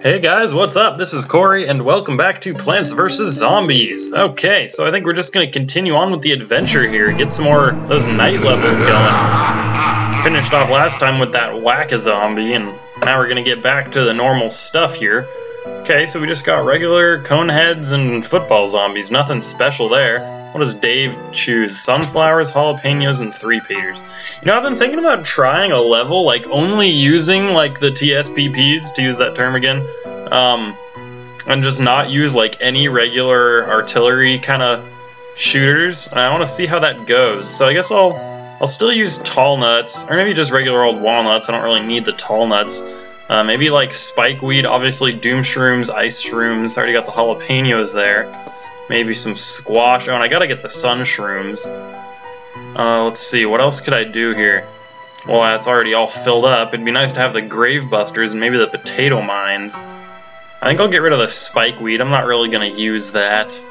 Hey guys, what's up? This is Corey, and welcome back to Plants vs. Zombies. Okay, so I think we're just going to continue on with the adventure here, get some more of those night levels going. Finished off last time with that whack-a-zombie, and now we're going to get back to the normal stuff here. Okay, so we just got regular coneheads and football zombies, nothing special there. What does Dave choose? Sunflowers, jalapenos, and three-peters. You know, I've been thinking about trying a level, like, only using, like, the TSPPs, to use that term again, and just not use, like, any regular artillery kind of shooters. And I want to see how that goes. So I guess I'll still use tall nuts, or maybe just regular old walnuts. I don't really need the tall nuts. Maybe, like, spikeweed, obviously, doom shrooms, ice shrooms. I already got the jalapenos there. Maybe some squash. Oh, and I gotta get the sun shrooms. Let's see, what else could I do here? Well, that's already all filled up. It'd be nice to have the grave busters and maybe the potato mines. I think I'll get rid of the spikeweed. I'm not really gonna use that.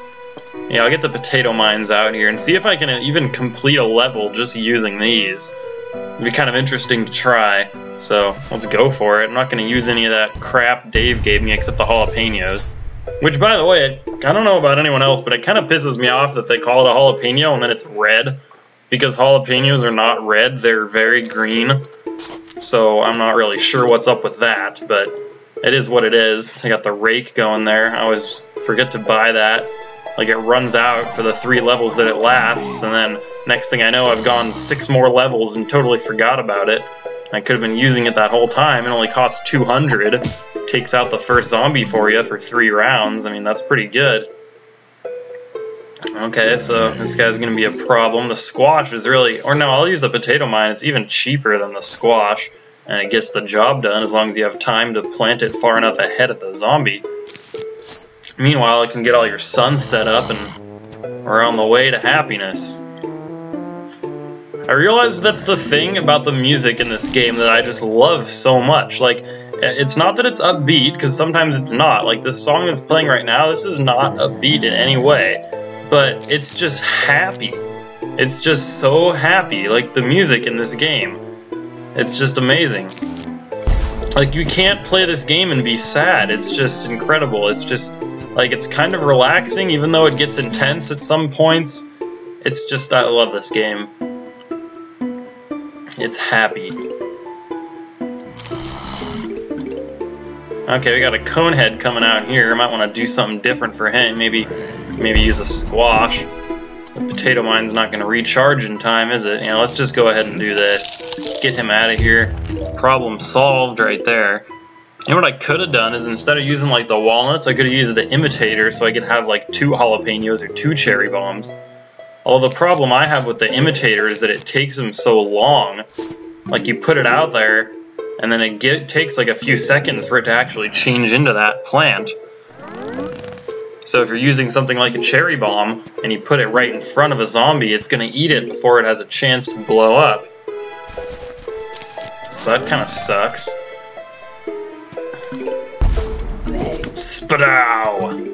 Yeah, I'll get the potato mines out here and see if I can even complete a level just using these. It'd be kind of interesting to try. So, let's go for it. I'm not gonna use any of that crap Dave gave me except the jalapenos. Which, by the way, I don't know about anyone else, but it kind of pisses me off that they call it a jalapeno and then it's red. Because jalapenos are not red, they're very green. So I'm not really sure what's up with that, but it is what it is. I got the rake going there. I always forget to buy that. Like, it runs out for the 3 levels that it lasts, and then next thing I know, I've gone 6 more levels and totally forgot about it. I could have been using it that whole time. It only costs 200. Takes out the first zombie for you for 3 rounds. I mean, that's pretty good. Okay, so this guy's gonna be a problem. The squash is really... Or no, I'll use the potato mine. It's even cheaper than the squash. And it gets the job done as long as you have time to plant it far enough ahead of the zombie. Meanwhile, it can get all your sun set up and we're on the way to happiness. I realized that's the thing about the music in this game that I just love so much. Like, it's not that it's upbeat, because sometimes it's not. Like, this song that's playing right now, this is not upbeat in any way. But it's just happy. It's just so happy, like, the music in this game. It's just amazing. Like, you can't play this game and be sad. It's just incredible. It's just, like, it's kind of relaxing, even though it gets intense at some points. It's just, I love this game. It's happy. Okay, we got a conehead coming out here. I might want to do something different for him. Maybe use a squash. The potato mine's not going to recharge in time, is it? You know, let's just go ahead and do this. Get him out of here. Problem solved right there. You know what I could have done is instead of using, like, the walnuts, I could have used the imitator so I could have, like, 2 jalapenos or 2 cherry bombs. Although the problem I have with the imitator is that it takes them so long. Like, you put it out there, and then it takes like a few seconds for it to actually change into that plant. So if you're using something like a cherry bomb, and you put it right in front of a zombie, it's going to eat it before it has a chance to blow up. So that kind of sucks. Spadow!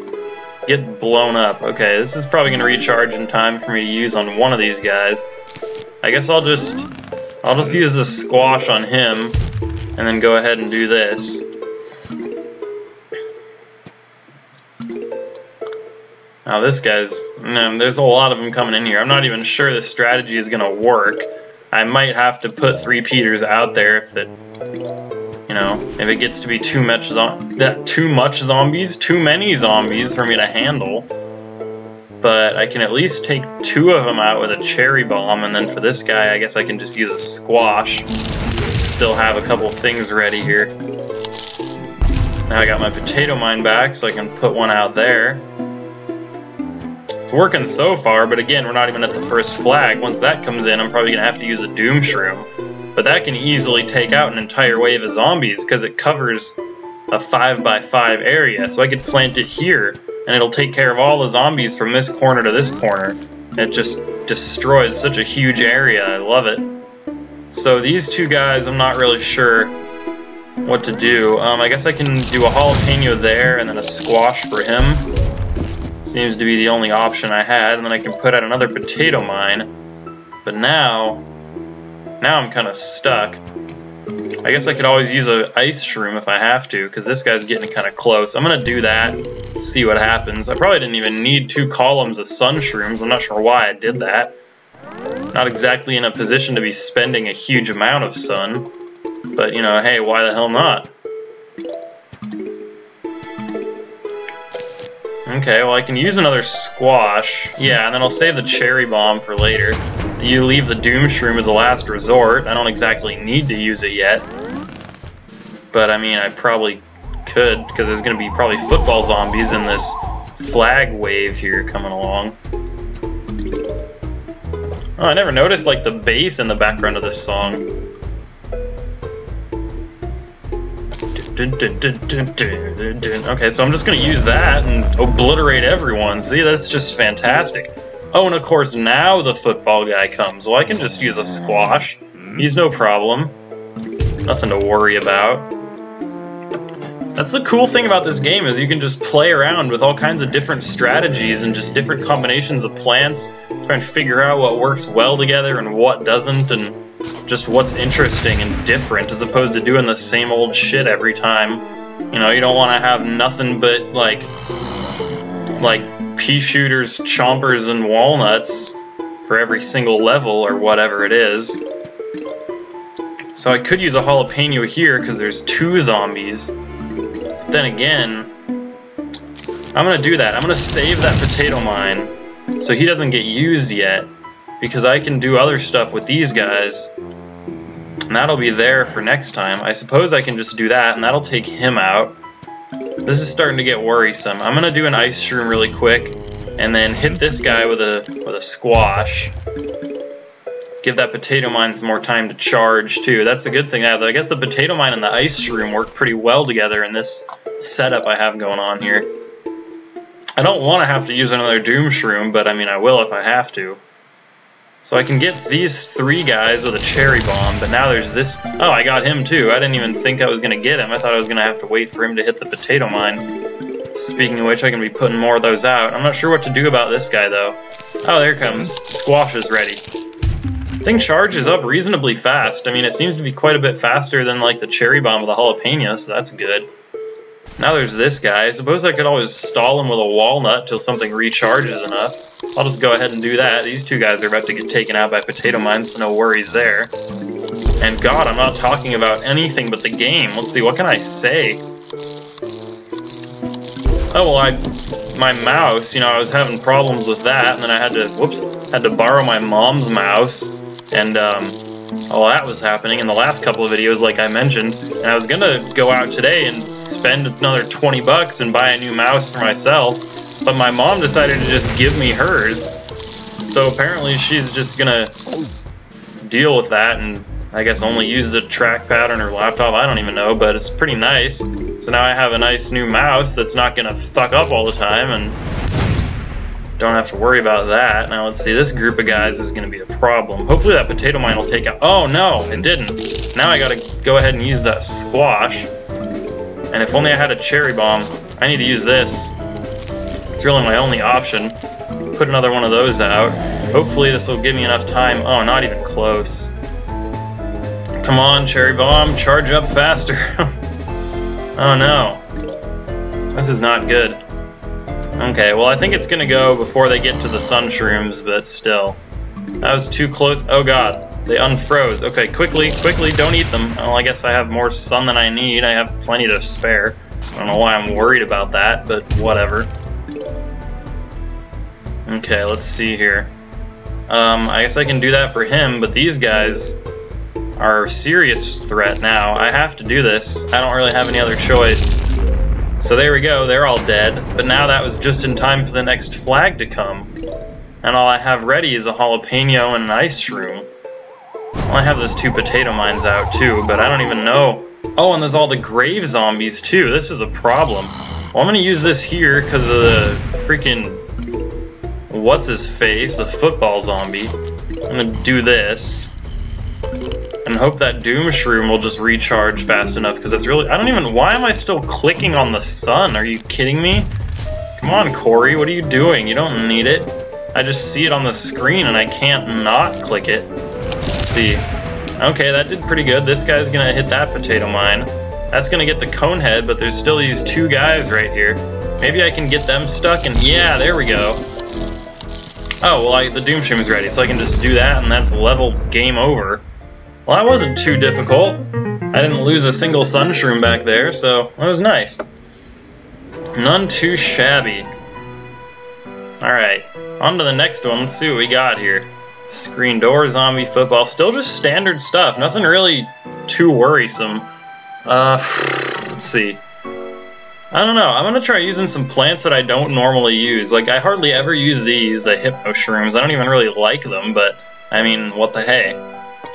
Get blown up. Okay, this is probably going to recharge in time for me to use on one of these guys. I guess I'll just use the squash on him, and then go ahead and do this. Now this guy's... No, there's a lot of them coming in here. I'm not even sure this strategy is going to work. I might have to put 3-peters out there if it... You know, if it gets to be too many zombies for me to handle. But I can at least take 2 of them out with a cherry bomb, and then for this guy, I guess I can just use a squash. Still have a couple things ready here. Now I got my potato mine back, so I can put one out there. It's working so far, but again, we're not even at the first flag. Once that comes in, I'm probably going to have to use a doom shroom. But that can easily take out an entire wave of zombies because it covers a 5x5 area. So I could plant it here, and it'll take care of all the zombies from this corner to this corner. It just destroys such a huge area. I love it. So these 2 guys, I'm not really sure what to do. I guess I can do a jalapeno there and then a squash for him. Seems to be the only option I had. And then I can put out another potato mine. But now... Now I'm kind of stuck. I guess I could always use an ice shroom if I have to, because this guy's getting kind of close. I'm going to do that, see what happens. I probably didn't even need 2 columns of sun shrooms. I'm not sure why I did that. Not exactly in a position to be spending a huge amount of sun, but, you know, hey, why the hell not? Okay, well, I can use another squash. Yeah, and then I'll save the cherry bomb for later. You leave the doom shroom as a last resort. I don't exactly need to use it yet. But, I mean, I probably could, because there's going to be probably football zombies in this flag wave here coming along. Oh, I never noticed, like, the bass in the background of this song. Okay, so I'm just going to use that and obliterate everyone. See, that's just fantastic. Oh, and of course, now the football guy comes. Well, I can just use a squash. He's no problem. Nothing to worry about. That's the cool thing about this game, is you can just play around with all kinds of different strategies and just different combinations of plants, trying to figure out what works well together and what doesn't, and just what's interesting and different, as opposed to doing the same old shit every time. You know, you don't want to have nothing but, like pea shooters, chompers, and walnuts for every single level, or whatever it is. So I could use a jalapeno here, because there's 2 zombies. But then again, I'm going to do that. I'm going to save that potato mine, so he doesn't get used yet, because I can do other stuff with these guys, and that'll be there for next time. I suppose I can just do that, and that'll take him out. This is starting to get worrisome. I'm gonna do an ice shroom really quick, and then hit this guy with a squash. Give that potato mine some more time to charge, too. That's the good thing. I guess the potato mine and the ice shroom work pretty well together in this setup I have going on here. I don't want to have to use another doom shroom, but I mean, I will if I have to. So I can get these 3 guys with a cherry bomb, but now there's this... Oh, I got him too. I didn't even think I was going to get him. I thought I was going to have to wait for him to hit the potato mine. Speaking of which, I can be putting more of those out. I'm not sure what to do about this guy, though. Oh, there it comes. Squash is ready. Thing charges up reasonably fast. I mean, it seems to be quite a bit faster than, like, the cherry bomb with the jalapeno, so that's good. Now there's this guy. I suppose I could always stall him with a walnut till something recharges enough. I'll just go ahead and do that. These 2 guys are about to get taken out by potato mines, so no worries there. And God, I'm not talking about anything but the game. Let's see, what can I say? Oh, well, my mouse, you know, I was having problems with that, and then I had to, whoops, had to borrow my mom's mouse, and, all that was happening in the last couple of videos, like I mentioned, and I was gonna go out today and spend another 20 bucks and buy a new mouse for myself, but my mom decided to just give me hers, so apparently she's just gonna deal with that and I guess only use the trackpad on her laptop, I don't even know, but it's pretty nice. So now I have a nice new mouse that's not gonna fuck up all the time and don't have to worry about that. Now let's see, this group of guys is going to be a problem. Hopefully that potato mine will take out... Oh no, it didn't. Now I gotta go ahead and use that squash. And if only I had a cherry bomb. I need to use this. It's really my only option. Put another one of those out. Hopefully this will give me enough time. Oh, not even close. Come on, cherry bomb, charge up faster. Oh no. This is not good. Okay, well, I think it's gonna go before they get to the sun shrooms, but still. That was too close. Oh god, they unfroze. Okay, quickly, quickly, don't eat them. Well, I guess I have more sun than I need. I have plenty to spare. I don't know why I'm worried about that, but whatever. Okay, let's see here. I guess I can do that for him, but these guys are a serious threat now. I have to do this. I don't really have any other choice. So there we go, they're all dead, but now that was just in time for the next flag to come. And all I have ready is a jalapeno and an ice shroom. Well, I have those 2 potato mines out too, but I don't even know. Oh, and there's all the grave zombies too, this is a problem. Well, I'm gonna use this here because of the freaking... what's-his-face, the football zombie. I'm gonna do this. And hope that doom shroom will just recharge fast enough, because that's really... I don't even... Why am I still clicking on the sun? Are you kidding me? Come on, Corey, what are you doing? You don't need it. I just see it on the screen and I can't not click it. Let's see. Okay, that did pretty good. This guy's gonna hit that potato mine. That's gonna get the cone head, but there's still these two guys right here. Maybe I can get them stuck, and yeah, there we go. Oh, well, the Doom Shroom's ready, so I can just do that, and that's level game over. Well, that wasn't too difficult. I didn't lose a single Sun Shroom back there, so that was nice. None too shabby. Alright, on to the next one. Let's see what we got here. Screen door, zombie, football. Still just standard stuff. Nothing really too worrisome. Let's see. I don't know. I'm going to try using some plants that I don't normally use. Like, I hardly ever use these, the hypno shrooms. I don't even really like them, but, I mean, what the hey.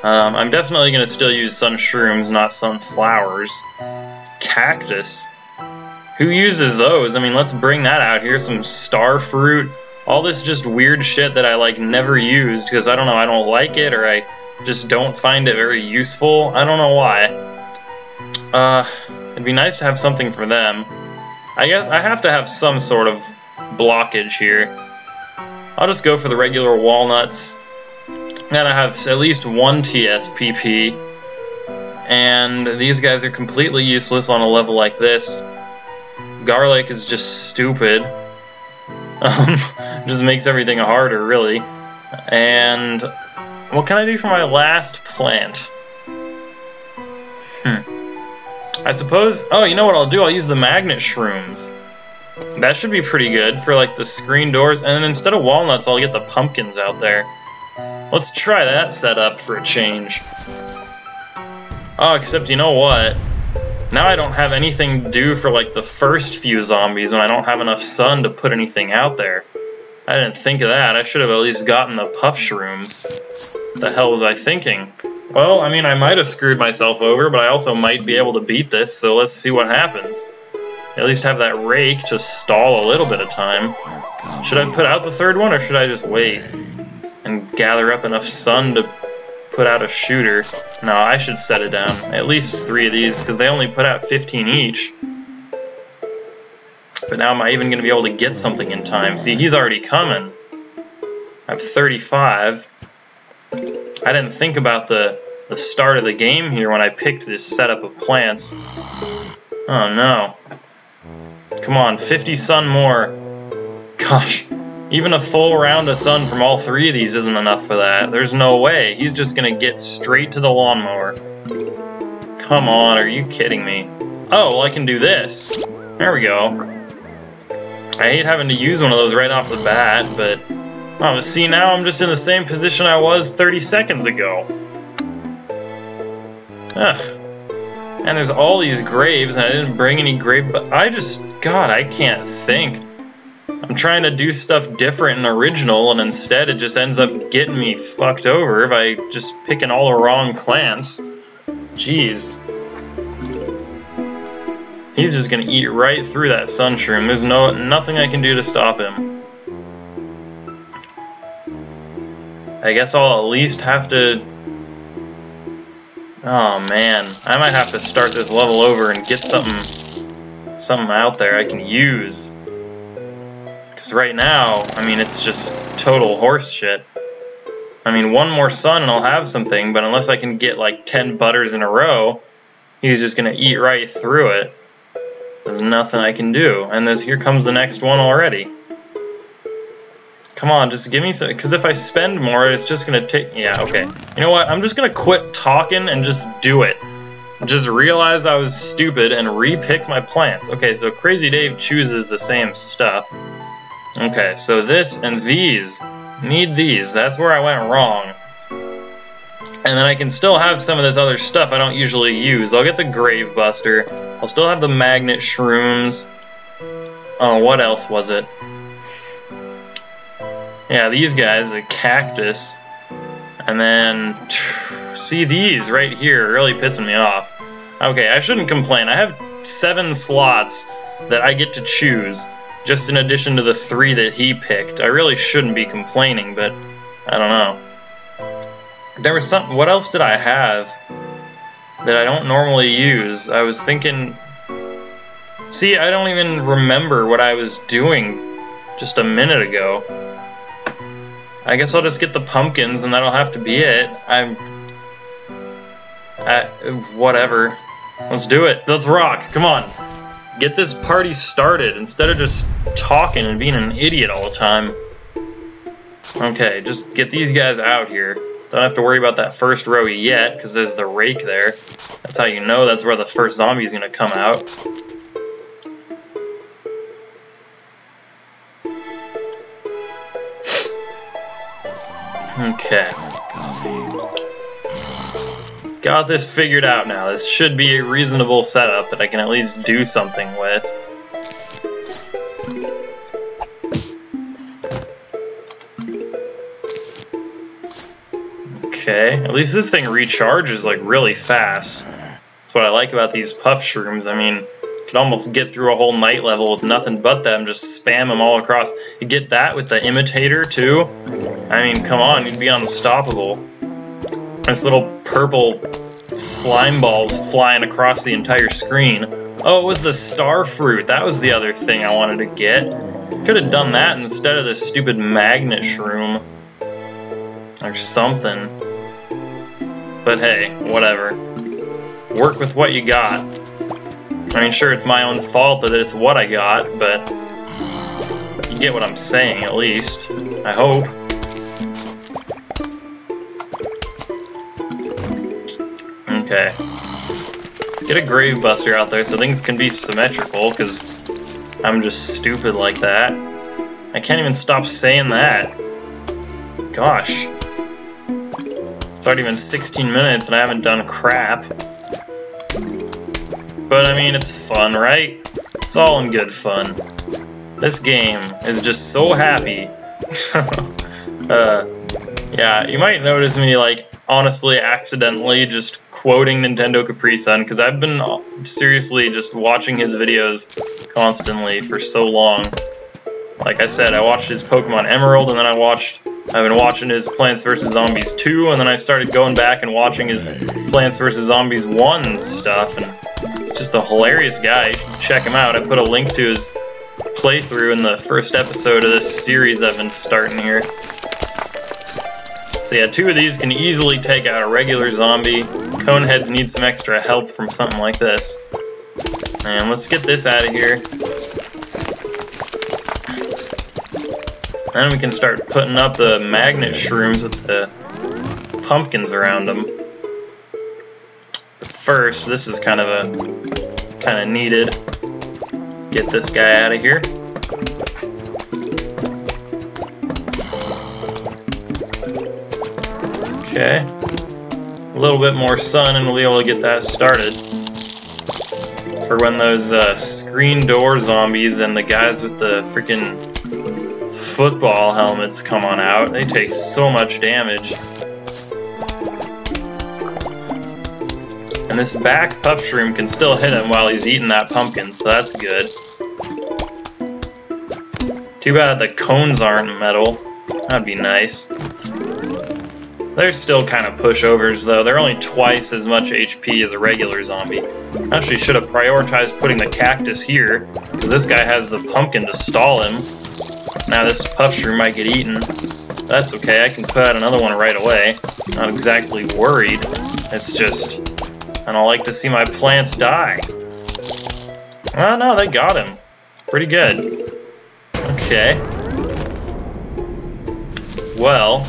I'm definitely going to still use sun shrooms, not sunflowers. Cactus. Who uses those? I mean, let's bring that out here. Some star fruit. All this just weird shit that I, like, never used because, I don't know, I don't like it or I just don't find it very useful. I don't know why. It'd be nice to have something for them. I guess I have to have some sort of blockage here. I'll just go for the regular walnuts. Gotta have at least one TSPP. And these guys are completely useless on a level like this. Garlic is just stupid. Just makes everything harder, really. And what can I do for my last plant? I suppose... Oh, you know what I'll do? I'll use the magnet shrooms. That should be pretty good for, like, the screen doors. And then instead of walnuts, I'll get the pumpkins out there. Let's try that setup for a change. Oh, except you know what? Now I don't have anything to do for, like, the first few zombies when I don't have enough sun to put anything out there. I didn't think of that. I should have at least gotten the puff shrooms. What the hell was I thinking? Well, I mean, I might have screwed myself over, but I also might be able to beat this, so let's see what happens. At least have that rake to stall a little bit of time. Should I put out the third one, or should I just wait and gather up enough sun to put out a shooter? No, I should set it down. At least three of these, because they only put out 15 each. But now am I even going to be able to get something in time? See, he's already coming. I have 35. I didn't think about the start of the game here when I picked this setup of plants. Oh, no. Come on, 50 sun more. Gosh. Even a full round of sun from all three of these isn't enough for that. There's no way. He's just going to get straight to the lawnmower. Come on, are you kidding me? Oh, well, I can do this. There we go. I hate having to use one of those right off the bat, but... Oh, see, now I'm just in the same position I was 30 seconds ago. Ugh. And there's all these graves, and I didn't bring any grave... But I just... God, I can't think. I'm trying to do stuff different and original, and instead it just ends up getting me fucked over by just picking all the wrong plants. Jeez. He's just gonna eat right through that sun shroom. There's nothing I can do to stop him. I guess I'll at least have to... Oh man, I might have to start this level over and get something out there I can use. Because right now, I mean, it's just total horse shit. I mean, one more sun and I'll have something, but unless I can get like 10 butters in a row, he's just going to eat right through it. There's nothing I can do. And here comes the next one already. Come on, just give me some... Because if I spend more, it's just going to take... Yeah, okay. You know what? I'm just going to quit talking and just do it. Just realize I was stupid and re-pick my plants. Okay, so Crazy Dave chooses the same stuff. Okay, so this and these. Need these. That's where I went wrong. And then I can still have some of this other stuff I don't usually use. I'll get the Grave Buster. I'll still have the Magnet Shrooms. Oh, what else was it? Yeah, these guys, the Cactus. And then... See, these right here are really pissing me off. Okay, I shouldn't complain. I have 7 slots that I get to choose. Just in addition to the 3 that he picked. I really shouldn't be complaining, but I don't know. There was something... What else did I have that I don't normally use? I was thinking... See, I don't even remember what I was doing just a minute ago. I guess I'll just get the pumpkins and that'll have to be it. Whatever. Let's do it. Let's rock. Come on. Get this party started instead of just talking and being an idiot all the time. Okay, just get these guys out here. Don't have to worry about that first row yet, because there's the rake there. That's how you know that's where the first zombie is going to come out. Okay. Got this figured out now. This should be a reasonable setup that I can at least do something with. Okay, at least this thing recharges like really fast. That's what I like about these puff shrooms. I mean, could almost get through a whole night level with nothing but them, just spam them all across. You get that with the imitator too? I mean, come on, you'd be unstoppable. There's little purple slime balls flying across the entire screen. Oh, it was the star fruit. That was the other thing I wanted to get. Could have done that instead of this stupid magnet shroom or something. But hey, whatever. Work with what you got. I mean, sure, it's my own fault that it's what I got, but you get what I'm saying, at least. I hope. Okay. Get a grave buster out there so things can be symmetrical, because I'm just stupid like that. I can't even stop saying that. Gosh. It's already been 16 minutes and I haven't done crap. But I mean, it's fun, right? It's all in good fun. This game is just so happy. Yeah, you might notice me, like, honestly, accidentally just quoting Nintendo Capri Sun, because I've been seriously just watching his videos constantly for so long. Like I said, I watched his Pokemon Emerald, and then I've been watching his Plants vs. Zombies 2, and then I started going back and watching his Plants vs. Zombies 1 stuff, and he's just a hilarious guy. You should check him out. I put a link to his playthrough in the first episode of this series I've been starting here. So yeah, two of these can easily take out a regular zombie. Coneheads need some extra help from something like this. And let's get this out of here. Then we can start putting up the magnet shrooms with the pumpkins around them. But first, this is kind of needed. Get this guy out of here. Okay. A little bit more sun and we'll be able to get that started. For when those screen door zombies and the guys with the freaking football helmets come on out. They take so much damage. And this back puff shroom can still hit him while he's eating that pumpkin, so that's good. Too bad the cones aren't metal. That'd be nice. They're still kind of pushovers, though. They're only twice as much HP as a regular zombie. Actually, should have prioritized putting the cactus here, because this guy has the pumpkin to stall him. Now this puff shroom might get eaten. That's okay, I can put out another one right away. Not exactly worried. It's just, I don't like to see my plants die. Oh no, they got him. Pretty good. Okay. Well,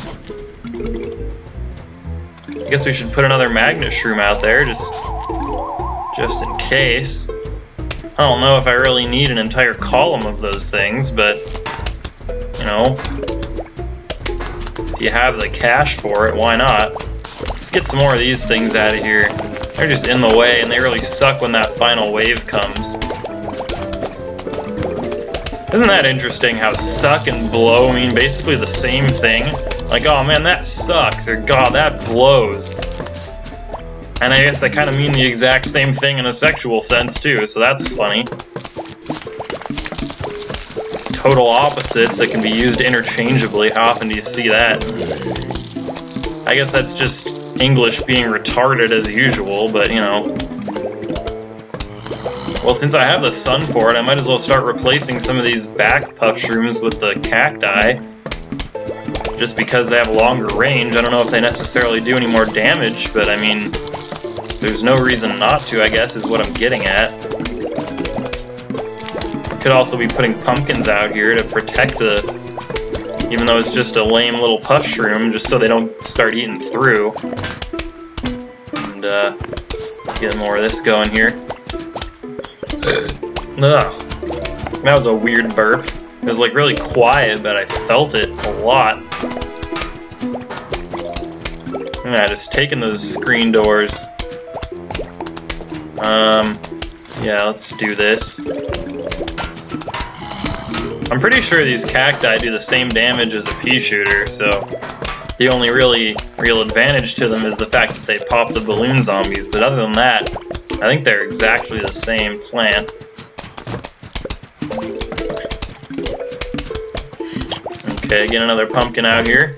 I guess we should put another magnet shroom out there, just in case. I don't know if I really need an entire column of those things, but you know, if you have the cash for it, why not? Let's get some more of these things out of here. They're just in the way, and they really suck when that final wave comes. Isn't that interesting how suck and blow mean basically the same thing? Like, oh man, that sucks, or god, that blows. And I guess they kind of mean the exact same thing in a sexual sense, too, so that's funny. Total opposites that can be used interchangeably. How often do you see that? I guess that's just English being retarded as usual, but you know. Well, since I have the sun for it, I might as well start replacing some of these back puff shrooms with the cacti. Just because they have longer range. I don't know if they necessarily do any more damage, but I mean, There's no reason not to, I guess, is what I'm getting at. Could also be putting pumpkins out here to protect the... Even though it's just a lame little puff shroom, just so they don't start eating through. And, get more of this going here. Ugh. That was a weird burp. It was, like, really quiet, but I felt it a lot. Yeah, just taking those screen doors. Yeah, let's do this. I'm pretty sure these cacti do the same damage as a pea shooter, so the only really real advantage to them is the fact that they pop the balloon zombies, but other than that, I think they're exactly the same plant. Okay, get another pumpkin out here.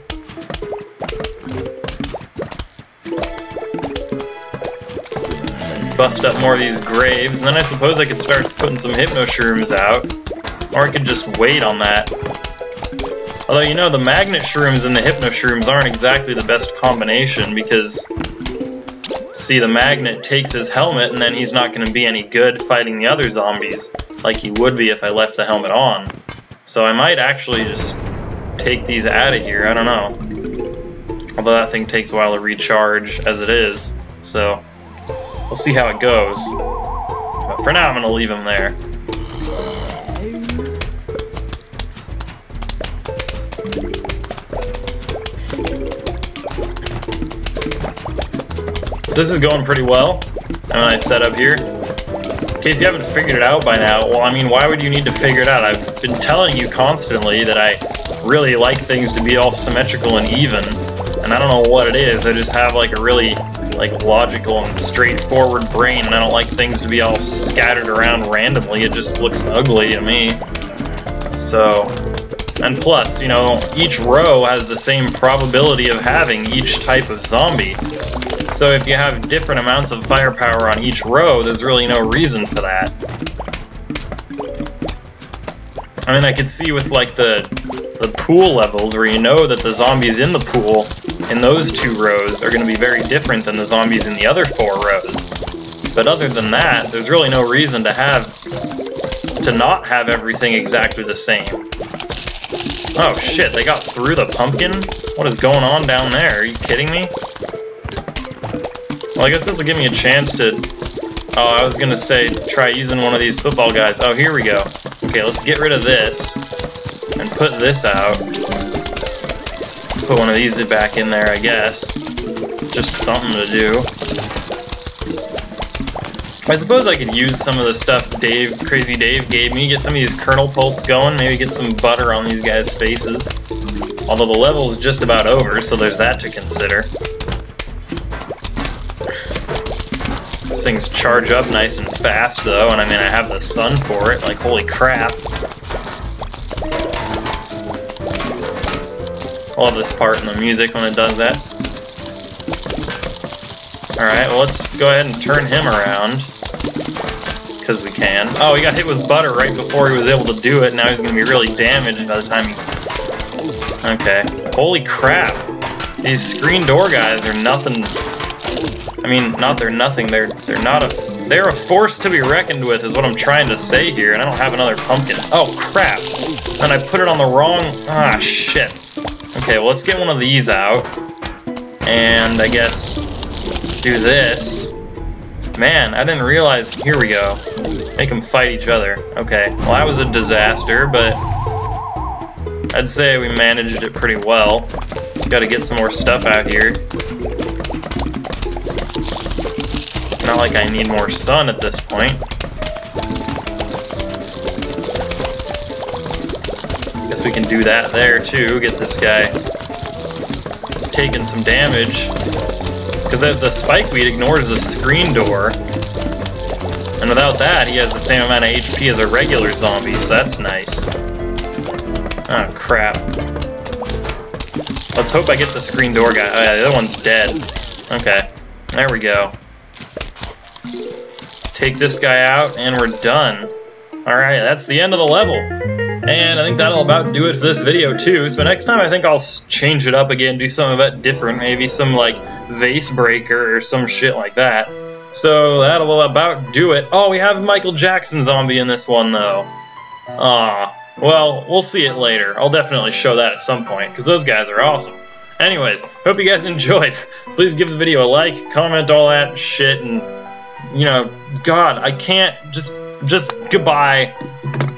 Bust up more of these graves, and then I suppose I could start putting some hypno shrooms out. Or I could just wait on that. Although, you know, the magnet shrooms and the hypno shrooms aren't exactly the best combination, because, see, the magnet takes his helmet and then he's not going to be any good fighting the other zombies like he would be if I left the helmet on. So I might actually just take these out of here, I don't know. Although that thing takes a while to recharge as it is, so we'll see how it goes. But for now, I'm going to leave him there. This is going pretty well, and I set up here. In case you haven't figured it out by now, well, I mean, why would you need to figure it out? I've been telling you constantly that I really like things to be all symmetrical and even, and I don't know what it is. I just have, like, a really, like, logical and straightforward brain, and I don't like things to be all scattered around randomly. It just looks ugly to me. So, and plus, you know, each row has the same probability of having each type of zombie. So if you have different amounts of firepower on each row, there's really no reason for that. I mean, I could see with, like, the pool levels, where you know that the zombies in the pool in those two rows are going to be very different than the zombies in the other four rows. But other than that, there's really no reason to not have everything exactly the same. Oh shit, they got through the pumpkin? What is going on down there? Are you kidding me? Well, I guess this will give me a chance to... Oh, I was gonna say, try using one of these football guys. Oh, here we go. Okay, let's get rid of this. And put this out. Put one of these back in there, I guess. Just something to do. I suppose I could use some of the stuff Crazy Dave gave me. Get some of these kernel pulps going. Maybe get some butter on these guys' faces. Although the level's just about over, so there's that to consider. Things charge up nice and fast, though, and I mean, I have the sun for it, like, holy crap. I love this part in the music when it does that. Alright, well, let's go ahead and turn him around. Because we can. Oh, he got hit with butter right before he was able to do it, now he's going to be really damaged by the time he... Okay. Holy crap! These screen door guys are nothing... I mean, they're a force to be reckoned with, is what I'm trying to say here, and I don't have another pumpkin. Oh, crap! And I put it on the wrong... Ah, shit. Okay, well, let's get one of these out. And, I guess, do this. Man, I didn't realize... Here we go. Make them fight each other. Okay, well, that was a disaster, but... I'd say we managed it pretty well. Just gotta get some more stuff out here. Not like I need more sun at this point. Guess we can do that there too, get this guy taking some damage. Because the spikeweed ignores the screen door. And without that, he has the same amount of HP as a regular zombie, so that's nice. Oh crap. Let's hope I get the screen door guy. Oh yeah, the other one's dead. Okay, there we go. Take this guy out, and we're done. Alright, that's the end of the level. And I think that'll about do it for this video, too. So next time I think I'll change it up again, do something a bit different. Maybe some, like, vase breaker or some shit like that. So that'll about do it. Oh, we have Michael Jackson zombie in this one, though. Aw. Well, we'll see it later. I'll definitely show that at some point, because those guys are awesome. Anyways, hope you guys enjoyed. Please give the video a like, comment, all that shit, and, you know, God, I can't, just goodbye.